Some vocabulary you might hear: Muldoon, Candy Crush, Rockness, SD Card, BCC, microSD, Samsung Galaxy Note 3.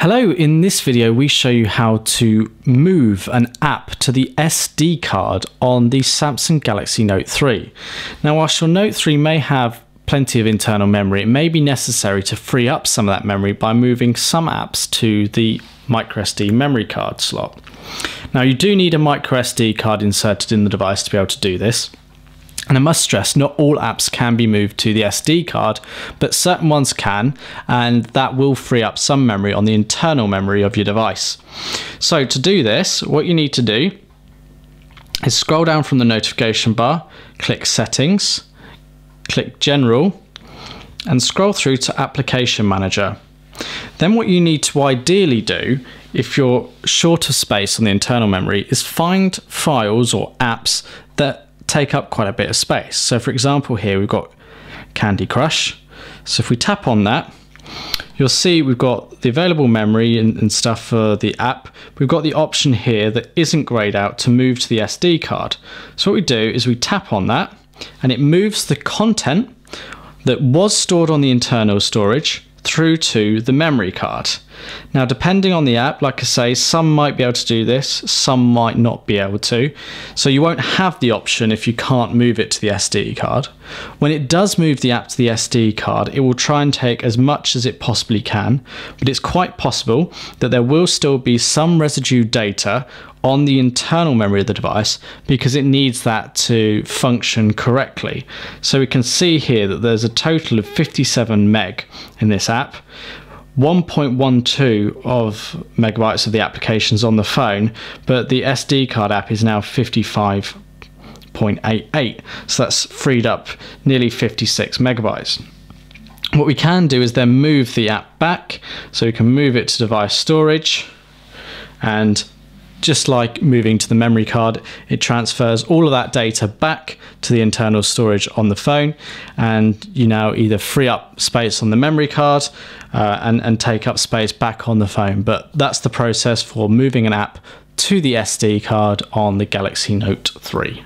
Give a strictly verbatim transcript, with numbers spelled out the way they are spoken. Hello, in this video we show you how to move an app to the S D card on the Samsung Galaxy Note three. Now whilst your Note three may have plenty of internal memory, it may be necessary to free up some of that memory by moving some apps to the microSD memory card slot. Now you do need a microSD card inserted in the device to be able to do this. And I must stress, not all apps can be moved to the S D card, but certain ones can, and that will free up some memory on the internal memory of your device. So to do this, what you need to do is scroll down from the notification bar, click Settings, click General, and scroll through to Application Manager. Then what you need to ideally do, if you're short of space on the internal memory, is find files or apps that take up quite a bit of space. So for example, here we've got Candy Crush. So if we tap on that, you'll see we've got the available memory and, and stuff for the app. We've got the option here that isn't grayed out to move to the S D card. So what we do is we tap on that and it moves the content that was stored on the internal storage through to the memory card. Now depending on the app, like I say, some might be able to do this, some might not be able to, so you won't have the option if you can't move it to the S D card. When it does move the app to the S D card, it will try and take as much as it possibly can, but it's quite possible that there will still be some residue data on the internal memory of the device because it needs that to function correctly. So we can see here that there's a total of fifty-seven meg in this app, one point one two of megabytes of the applications on the phone, but the S D card app is now fifty-five point eight eight, so that's freed up nearly fifty-six megabytes. What we can do is then move the app back, so we can move it to device storage, and just like moving to the memory card, it transfers all of that data back to the internal storage on the phone, and you now either free up space on the memory card uh, and, and take up space back on the phone. But that's the process for moving an app to the S D card on the Galaxy Note three.